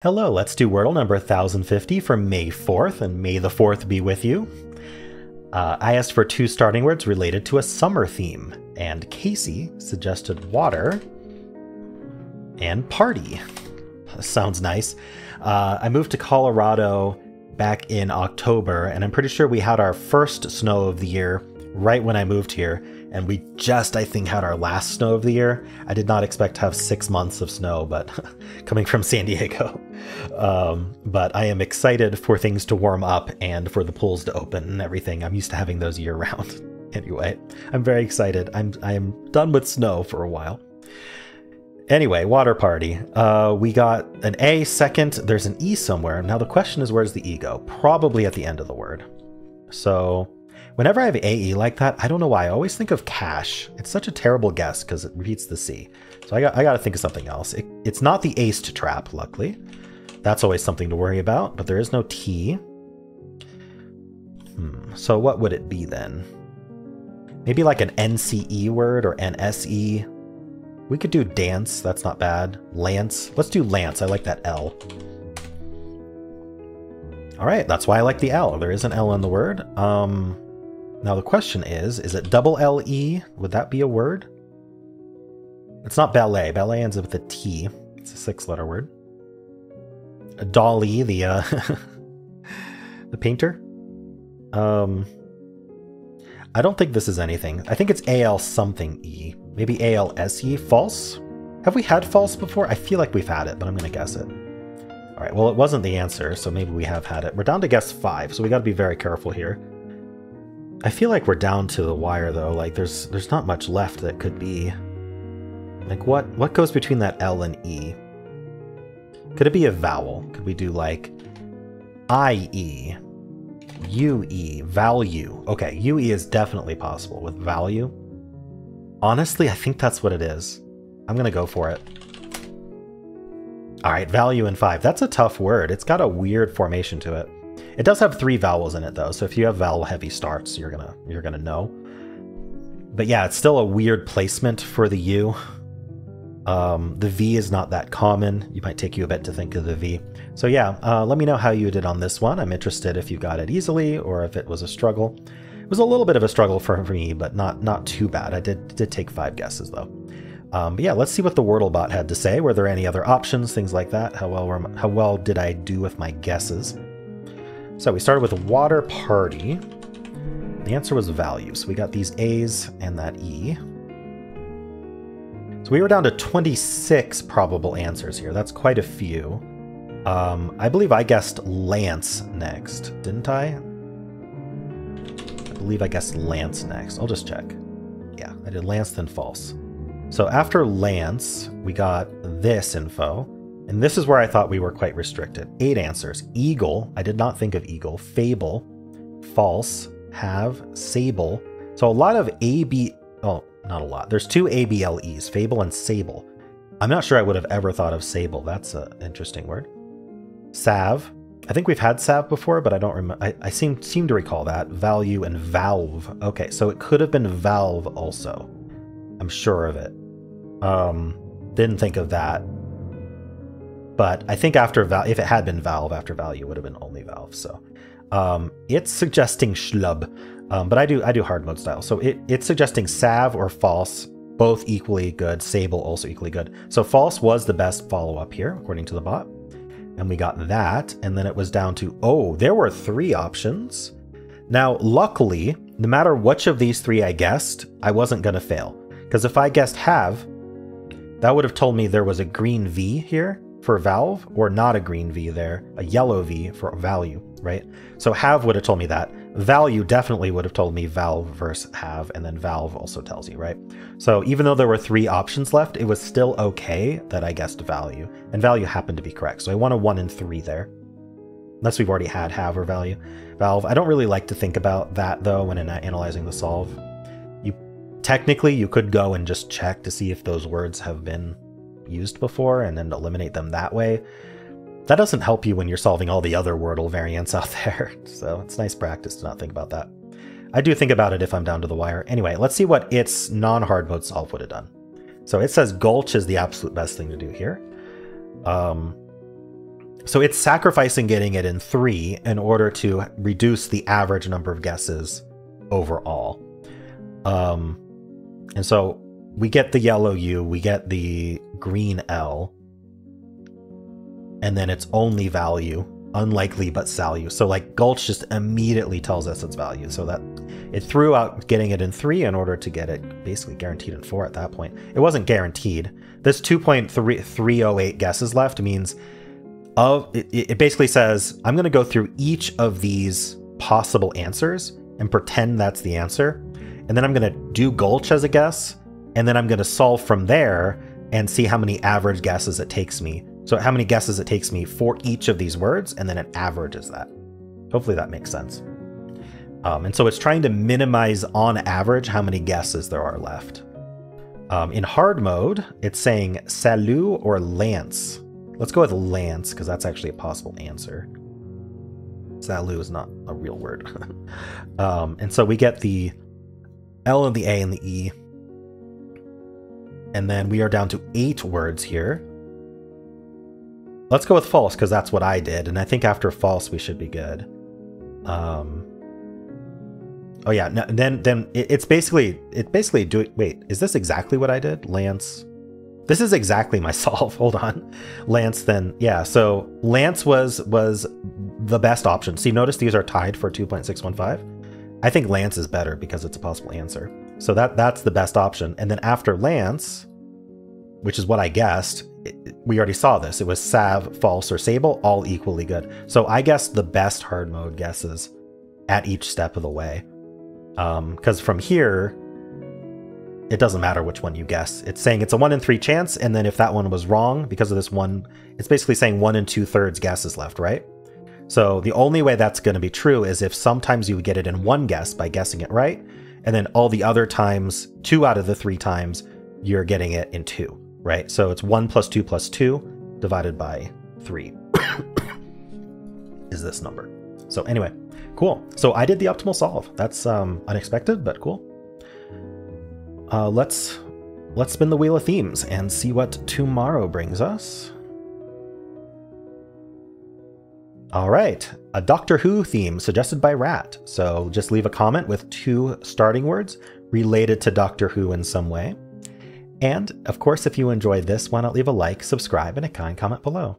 Hello, let's do Wordle number 1050 for May 4th, and may the 4th be with you. I asked for two starting words related to a summer theme, and Casey suggested water and party. Sounds nice. I moved to Colorado back in October, and I'm pretty sure we had our first snow of the year right when I moved here, and we just, I think, had our last snow of the year. I did not expect to have 6 months of snow, but coming from San Diego. But I am excited for things to warm up and for the pools to open and everything. I'm used to having those year round. Anyway, I'm very excited. I am done with snow for a while. Anyway, water party. We got an A second. There's an E somewhere. Now the question is, where's the E go? Probably at the end of the word. So whenever I have AE like that, I don't know why. I always think of cash. It's such a terrible guess because it repeats the C. So I got to think of something else. It's not the aced trap, luckily. That's always something to worry about, but there is no T. So what would it be then? Maybe like an NCE word or NSE. We could do dance. That's not bad. Lance. Let's do Lance. I like that L. All right. That's why I like the L. There is an L in the word. Now the question is it double L-E? Would that be a word? It's not ballet. Ballet ends up with a T. It's a 6-letter word. Dolly, the the painter. I don't think this is anything. I think it's A-L something E. Maybe A-L-S-E, false? Have we had false before? I feel like we've had it, but I'm gonna guess it. All right, well, it wasn't the answer, so maybe we have had it. We're down to guess 5, so we gotta be very careful here. I feel like we're down to the wire, though. Like, there's not much left that could be. Like, what goes between that L and E? Could it be a vowel? Could we do, like, I-E, U-E, value? Okay, U-E is definitely possible with value. Honestly, I think that's what it is. I'm gonna go for it. All right, value in 5. That's a tough word. It's got a weird formation to it. It does have 3 vowels in it, though, so if you have vowel-heavy starts, you're gonna know. But yeah, it's still a weird placement for the U. The V is not that common. It might take you a bit to think of the V. So yeah, let me know how you did on this one. I'm interested if you got it easily or if it was a struggle. It was a little bit of a struggle for me, but not too bad. I did take 5 guesses, though. But yeah, let's see what the Wordlebot had to say. Were there any other options, things like that? How well did I do with my guesses? So we started with water party. The answer was value. So we got these A's and that E. So we were down to 26 probable answers here. That's quite a few. I believe I guessed Lance next, didn't I? I believe I guessed Lance next. I'll just check. Yeah, I did Lance, then false. So after Lance, we got this info. And this is where I thought we were quite restricted. 8 answers. Eagle. I did not think of eagle. Fable. False. Have. Sable. So a lot of A-B... Oh, not a lot. There's 2 A-B-L-E's. Fable and sable. I'm not sure I would have ever thought of sable. That's an interesting word. Salve. I think we've had salve before, but I don't remember. I seem to recall that. Value and valve. Okay, so it could have been valve also. I'm sure of it. Didn't think of that. But I think after valve, if it had been valve, after value would have been only valve. So it's suggesting schlub, but I do hard mode style. So it's suggesting salve or false, both equally good. Sable also equally good. So false was the best follow up here, according to the bot. And we got that. And then it was down to, oh, there were 3 options. Now, luckily, no matter which of these 3 I guessed, I wasn't going to fail. Because if I guessed have, that would have told me there was a green V here for valve, or not a green V there, a yellow V for value, right? So have would have told me that. Value definitely would have told me valve versus have, and then valve also tells you, right? So even though there were 3 options left, it was still okay that I guessed value, and value happened to be correct. So I want a 1 and 3 there, unless we've already had have or value. Valve, I don't really like to think about that though when analyzing the solve. Technically, you could go and just check to see if those words have been used before and then eliminate them that way. That doesn't help you when you're solving all the other Wordle variants out there, so it's nice practice to not think about that. I do think about it if I'm down to the wire. Anyway, let's see what its non-hard mode solve would have done. So it says gulch is the absolute best thing to do here. So it's sacrificing getting it in 3 in order to reduce the average number of guesses overall. And so we get the yellow U, we get the green L, and then it's only value, unlikely but value. So like Gulch just immediately tells us its value. So that it threw out getting it in 3 in order to get it basically guaranteed in 4 at that point. It wasn't guaranteed. This 2.308 guesses left means it basically says, I'm going to go through each of these possible answers and pretend that's the answer. And then I'm going to do Gulch as a guess. And then I'm going to solve from there and see how many average guesses it takes me. So how many guesses it takes me for each of these words, and then it averages that. Hopefully that makes sense. And so it's trying to minimize on average how many guesses there are left. In hard mode, it's saying Salut or Lance. Let's go with Lance because that's actually a possible answer. Salut is not a real word. And so we get the L and the A and the E. And then we are down to 8 words here. Let's go with false because that's what I did. And I think after false, we should be good. Oh yeah, no, then it's basically doing, wait, is this exactly what I did? Lance, this is exactly my solve, hold on. Lance then, yeah, so Lance was the best option. See, notice these are tied for 2.615. I think Lance is better because it's a possible answer. So that's the best option. And then after Lance, which is what I guessed, we already saw this. It was Sav, False, or Sable, all equally good. So I guessed the best hard mode guesses at each step of the way. Because from here, it doesn't matter which one you guess. It's saying it's a 1 in 3 chance, and then if that one was wrong because of this one, it's basically saying 1 2/3 guesses left, right? So the only way that's going to be true is if sometimes you would get it in one guess by guessing it right, and then all the other times, 2 out of the 3 times, you're getting it in 2. Right, so it's 1 + 2 + 2 divided by 3 is this number. So anyway, cool. So I did the optimal solve. That's unexpected, but cool. Let's spin the wheel of themes and see what tomorrow brings us. All right, a Doctor Who theme suggested by Rat. So just leave a comment with 2 starting words related to Doctor Who in some way. And, of course, if you enjoyed this, why not leave a like, subscribe, and a kind comment below.